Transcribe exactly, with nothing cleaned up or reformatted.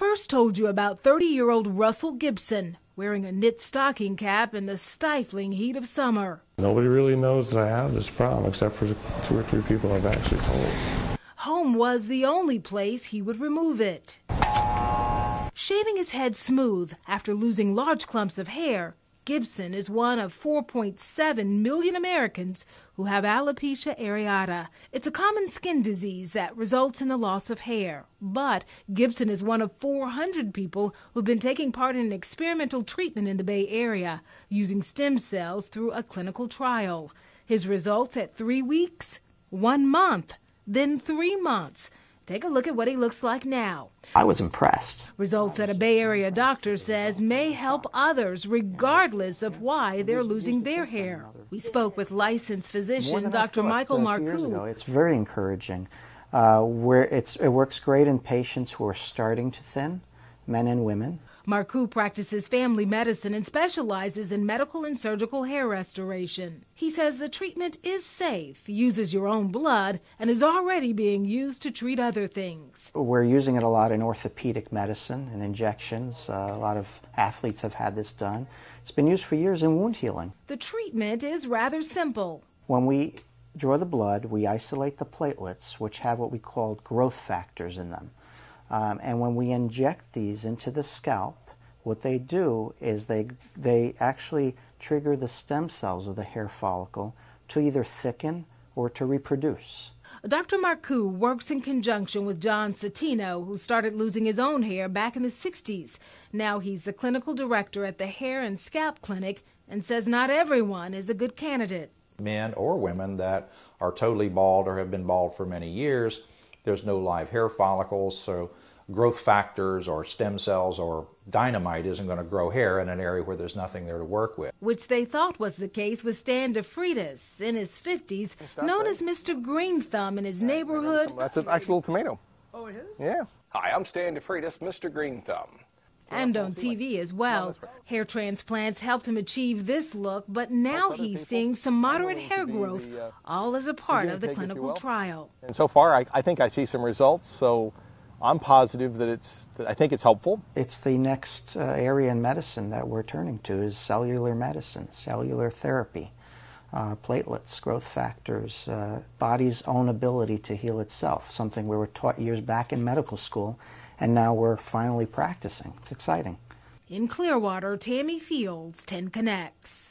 first told you about thirty-year-old Russell Gibson wearing a knit stocking cap in the stifling heat of summer. Nobody really knows that I have this problem except for two or three people I've actually told. Home was the only place he would remove it. Shaving his head smooth after losing large clumps of hair, Gibson is one of four point seven million Americans who have alopecia areata. It's a common skin disease that results in the loss of hair. But Gibson is one of four hundred people who've been taking part in an experimental treatment in the Bay Area using stem cells through a clinical trial. His results at three weeks, one month, then three months. Take a look at what he looks like now. I was impressed. Results that a Bay Area doctor says may help others regardless of why they're losing their hair. We spoke with licensed physician Doctor Michael Markou. It's very encouraging. Uh, where it's, it works great in patients who are starting to thin, men and women. Markou practices family medicine and specializes in medical and surgical hair restoration. He says the treatment is safe, uses your own blood, and is already being used to treat other things. We're using it a lot in orthopedic medicine and injections. Uh, a lot of athletes have had this done. It's been used for years in wound healing. The treatment is rather simple. When we draw the blood, we isolate the platelets, which have what we call growth factors in them. Um, and when we inject these into the scalp, what they do is they, they actually trigger the stem cells of the hair follicle to either thicken or to reproduce. Doctor Markou works in conjunction with John Satino, who started losing his own hair back in the sixties. Now he's the clinical director at the Hair and Scalp Clinic and says not everyone is a good candidate. Men or women that are totally bald or have been bald for many years, there's no live hair follicles, so growth factors or stem cells or dynamite isn't going to grow hair in an area where there's nothing there to work with. Which they thought was the case with Stan DeFreitas in his fifties, known as Mister Green Thumb in his neighborhood. That's an actual tomato. Oh, it is? Yeah. Hi, I'm Stan DeFreitas, Mister Green Thumb. And on T V as well. Hair transplants helped him achieve this look, but now he's seeing some moderate hair growth, all as a part of the clinical trial. And so far, I, I think I see some results, so I'm positive that it's, that I think it's helpful. It's the next uh, area in medicine that we're turning to is cellular medicine, cellular therapy, uh, platelets, growth factors, uh, body's own ability to heal itself, something we were taught years back in medical school. And now we're finally practicing. It's exciting. In Clearwater, Tammy Fields, ten Connects.